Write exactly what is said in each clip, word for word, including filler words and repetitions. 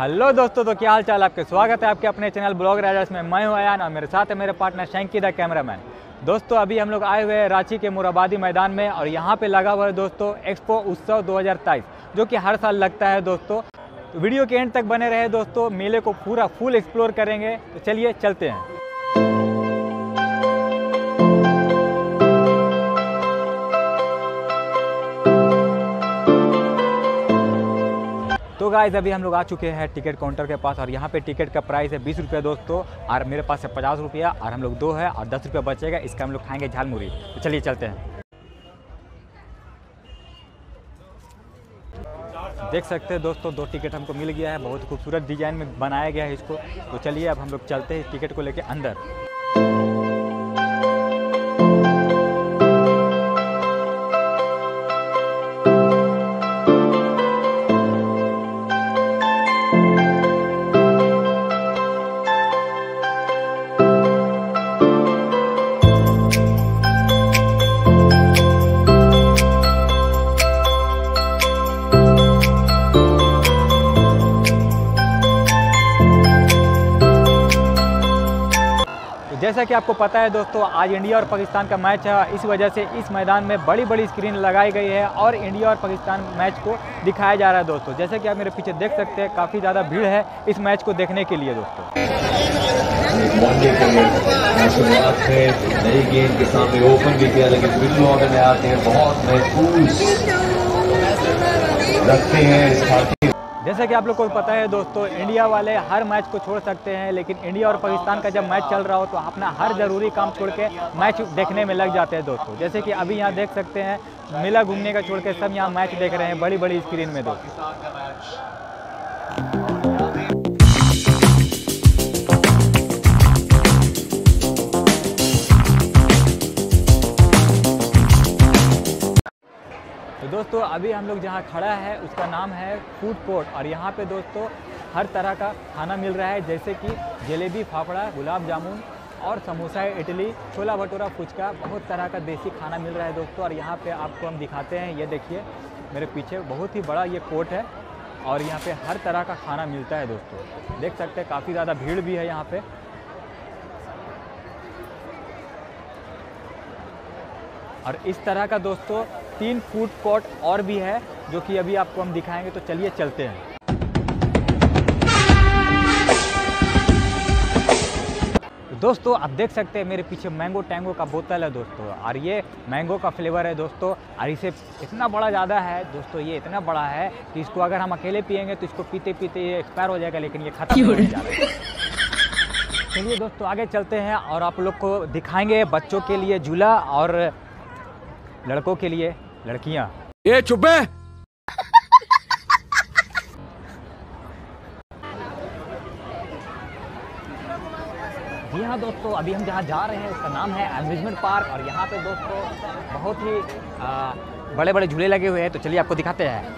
Hello दोस्तों, तो क्या हाल चाल आपके, स्वागत है आपके अपने चैनल ब्लॉग राइडर्स में। मैं हूं अयान और मेरे साथ है मेरे पार्टनर शैंकी द कैमरामैन। दोस्तों अभी हम लोग आए हुए हैं रांची के मोराबादी मैदान में और यहां पे लगा हुआ है दोस्तों एक्सपो उत्सव दो हज़ार तेईस, जो कि हर साल लगता है। दोस्तों तो वीडियो के एंड तक बने रहे दोस्तों, मेले को पूरा फुल एक्सप्लोर करेंगे। तो चलिए चलते हैं। तो गाइस अभी हम लोग आ चुके हैं टिकट काउंटर के पास और यहाँ पे टिकट का प्राइस है बीस रुपये दोस्तों, और मेरे पास है पचास रुपया और हम लोग दो है और दस रुपये बचेगा। इसका हम लोग खाएंगे झालमुरी। तो चलिए चलते हैं। देख सकते हैं दोस्तों, दो टिकट हमको मिल गया है, बहुत खूबसूरत डिजाइन में बनाया गया है इसको। तो चलिए अब हम लोग चलते हैं टिकट को लेकर अंदर। जैसा कि आपको पता है दोस्तों, आज इंडिया और पाकिस्तान का मैच है, इस वजह से इस मैदान में बड़ी बड़ी स्क्रीन लगाई गई है और इंडिया और पाकिस्तान मैच को दिखाया जा रहा है दोस्तों। जैसा कि आप मेरे पीछे देख सकते हैं, काफ़ी ज़्यादा भीड़ है इस मैच को देखने के लिए दोस्तों। जैसा कि आप लोग को पता है दोस्तों, इंडिया वाले हर मैच को छोड़ सकते हैं, लेकिन इंडिया और पाकिस्तान का जब मैच चल रहा हो तो अपना हर ज़रूरी काम छोड़ के मैच देखने में लग जाते हैं दोस्तों। जैसे कि अभी यहाँ देख सकते हैं, मेला घूमने का छोड़ के सब यहाँ मैच देख रहे हैं बड़ी बड़ी स्क्रीन में दोस्तों। दोस्तों अभी हम लोग जहाँ खड़ा है उसका नाम है फूड कोर्ट, और यहाँ पे दोस्तों हर तरह का खाना मिल रहा है, जैसे कि जलेबी, फाफड़ा, गुलाब जामुन और समोसा, इडली, छोला भटूरा, फुचका, बहुत तरह का देसी खाना मिल रहा है दोस्तों। और यहाँ पे आपको हम दिखाते हैं, ये देखिए मेरे पीछे बहुत ही बड़ा ये कोर्ट है और यहाँ पर हर तरह का खाना मिलता है दोस्तों। देख सकते हैं काफ़ी ज़्यादा भीड़ भी है यहाँ पर। और इस तरह का दोस्तों तीन फूड कोर्ट और भी है, जो कि अभी आपको हम दिखाएंगे। तो चलिए चलते हैं। दोस्तों आप देख सकते हैं मेरे पीछे मैंगो टैंगो का बोतल है दोस्तों, और ये मैंगो का फ्लेवर है दोस्तों, और इसे इतना बड़ा ज़्यादा है दोस्तों, ये इतना बड़ा है कि इसको अगर हम अकेले पियेंगे तो इसको पीते पीते ये एक्सपायर हो जाएगा, लेकिन ये खत्म हो जाएगा। चलिए दोस्तों आगे चलते हैं और आप लोग को दिखाएंगे बच्चों के लिए झूला और लड़कों के लिए लड़कियां। ये चुप्पे। जी हाँ दोस्तों, अभी हम जहाँ जा रहे हैं उसका नाम है एम्यूजमेंट पार्क, और यहाँ पे दोस्तों बहुत ही आ, बड़े बड़े झूले लगे हुए हैं। तो चलिए आपको दिखाते हैं।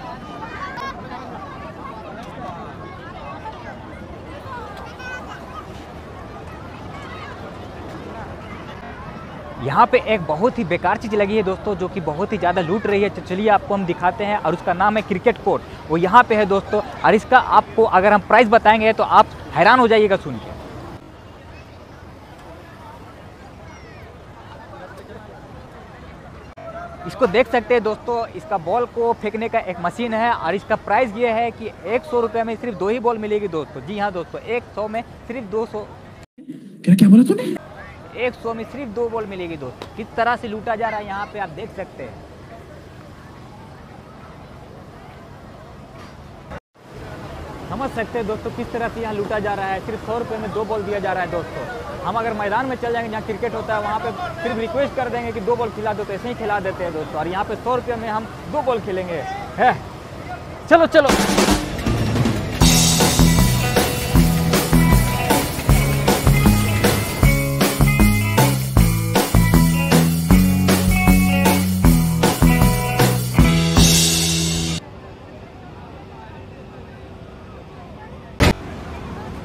यहाँ पे एक बहुत ही बेकार चीज़ लगी है दोस्तों, जो कि बहुत ही ज़्यादा लूट रही है। तो चलिए आपको हम दिखाते हैं, और उसका नाम है क्रिकेट कोर्ट, वो यहाँ पे है दोस्तों। और इसका आपको अगर हम प्राइस बताएंगे तो आप हैरान हो जाइएगा सुन के। इसको देख सकते हैं दोस्तों, इसका बॉल को फेंकने का एक मशीन है, और इसका प्राइस ये है कि एक सौ रुपये में सिर्फ दो ही बॉल मिलेगी दोस्तों। जी हाँ दोस्तों, एक सौ में सिर्फ दो सौ क्या बोला तूने? एक सौ में सिर्फ दो बॉल मिलेगी दोस्तों। किस तरह से लूटा जा रहा है यहाँ पे आप देख सकते हैं। समझ सकते हैं दोस्तों किस तरह से यहाँ लूटा जा रहा है। सिर्फ सौ रुपये में दो बॉल दिया जा रहा है दोस्तों। हम अगर मैदान में चल जाएंगे जहाँ क्रिकेट होता है, वहाँ पे सिर्फ रिक्वेस्ट कर देंगे कि दो बॉल खिला दो, तो ऐसे ही खिला देते हैं दोस्तों। और यहाँ पे सौ रुपये में हम दो बॉल खेलेंगे है। चलो चलो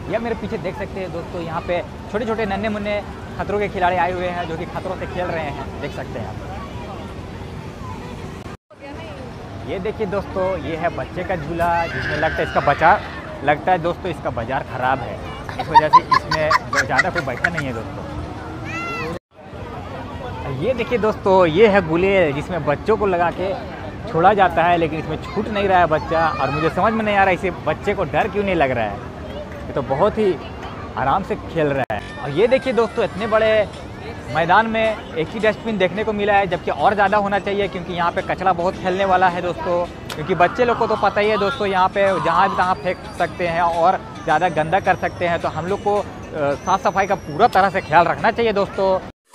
यह मेरे पीछे देख सकते हैं दोस्तों, यहाँ पे छोटे छोटे नन्हे मुन्ने खतरों के खिलाड़ी आए हुए हैं, जो कि खतरों से खेल रहे हैं। देख सकते हैं आप। ये देखिए दोस्तों, ये है बच्चे का झूला, जिसमें लगता है इसका बच्चा लगता है दोस्तों इसका बाज़ार ख़राब है, इस वजह से इसमें ज़्यादा कोई बैठा नहीं है दोस्तों। ये देखिए दोस्तों, ये है गुलेल जिसमें बच्चों को लगा के छोड़ा जाता है, लेकिन इसमें छूट नहीं रहा है बच्चा, और मुझे समझ में नहीं आ रहा है इसे बच्चे को डर क्यों नहीं लग रहा है, ये तो बहुत ही आराम से खेल रहा है। और ये देखिए दोस्तों, इतने बड़े मैदान में एक ही डस्टबिन देखने को मिला है, जबकि और ज़्यादा होना चाहिए क्योंकि यहाँ पे कचरा बहुत फैलने वाला है दोस्तों, क्योंकि बच्चे लोग को तो पता ही है दोस्तों, यहाँ पे जहाँ भी तहाँ फेंक सकते हैं और ज़्यादा गंदा कर सकते हैं, तो हम लोग को साफ़ सफाई का पूरा तरह से ख्याल रखना चाहिए दोस्तों।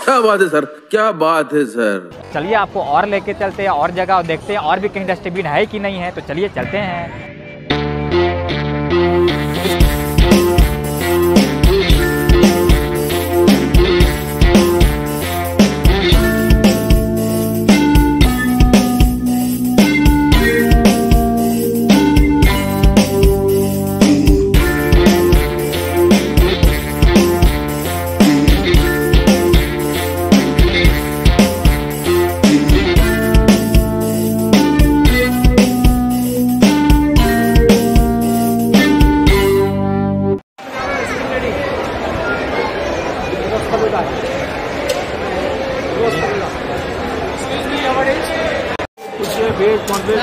क्या बात है सर, क्या बात है सर। चलिए आपको और लेके चलते हैं और जगह, और देखते हैं और भी कहीं डस्टबिन है कि नहीं है, तो चलिए चलते हैं।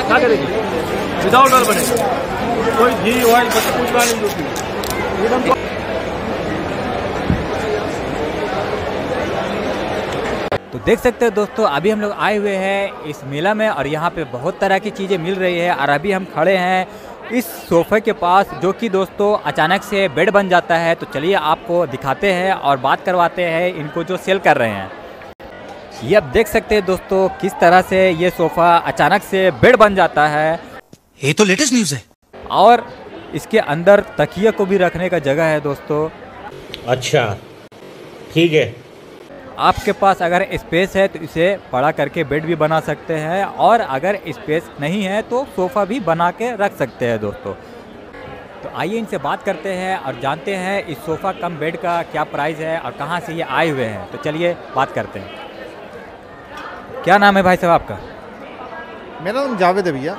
क्या करेगी? विदाउट ऑयल बनेगा, कोई घी ऑयल कुछ नहीं होती। तो देख सकते हो दोस्तों, अभी हम लोग आए हुए हैं इस मेला में, और यहाँ पे बहुत तरह की चीज़ें मिल रही है, और अभी हम खड़े हैं इस सोफे के पास जो कि दोस्तों अचानक से बेड बन जाता है। तो चलिए आपको दिखाते हैं और बात करवाते हैं इनको जो सेल कर रहे हैं। ये आप देख सकते हैं दोस्तों किस तरह से ये सोफा अचानक से बेड बन जाता है, ये तो लेटेस्ट न्यूज़ है। और इसके अंदर तकिया को भी रखने का जगह है दोस्तों। अच्छा ठीक है, आपके पास अगर स्पेस है तो इसे बड़ा करके बेड भी बना सकते हैं, और अगर स्पेस नहीं है तो सोफा भी बना के रख सकते हैं दोस्तों। तो आइए इनसे बात करते हैं और जानते हैं इस सोफ़ा कम बेड का क्या प्राइस है और कहाँ से ये आए हुए हैं। तो चलिए बात करते हैं। क्या नाम है भाई साहब आपका? मेरा नाम जावेद है भैया।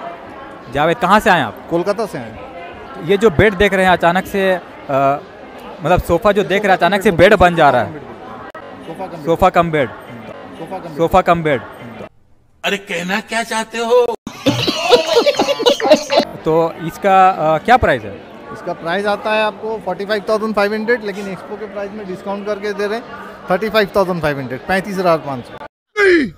जावेद, कहाँ से आए आप? कोलकाता से आए। ये जो बेड देख रहे हैं अचानक से, आ, मतलब सोफ़ा जो देख रहे हैं अचानक से बेड बन जा रहा है। Sofa cum bed, sofa cum bed, अरे कहना क्या चाहते हो? तो इसका आ, क्या प्राइस है? इसका प्राइस आता है आपको forty five thousand five hundred, लेकिन एक्सपो के प्राइस में डिस्काउंट करके दे रहे हैं thirty five thousand five hundred, पैंतीस हज़ार पाँच सौ।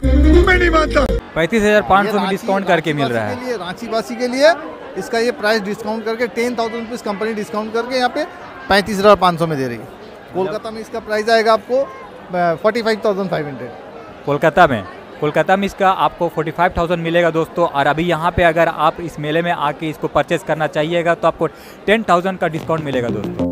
मैं नहीं मानता, पैंतीस हजार पाँच सौ में डिस्काउंट करके मिल रहा है रांची वासी के लिए। इसका ये प्राइस डिस्काउंट करके ten thousand rupees company discount करके यहाँ पे पैंतीस हजार पाँच सौ में दे रही है। कोलकाता में इसका प्राइस आएगा आपको forty five thousand five hundred. Kolkata में कोलकाता में इसका आपको फोर्टी फाइव थाउजेंड मिलेगा दोस्तों। और अभी यहाँ पे अगर आप इस मेले में आके इसको परचेज करना चाहिएगा तो आपको टेन थाउजेंड का डिस्काउंट मिलेगा दोस्तों।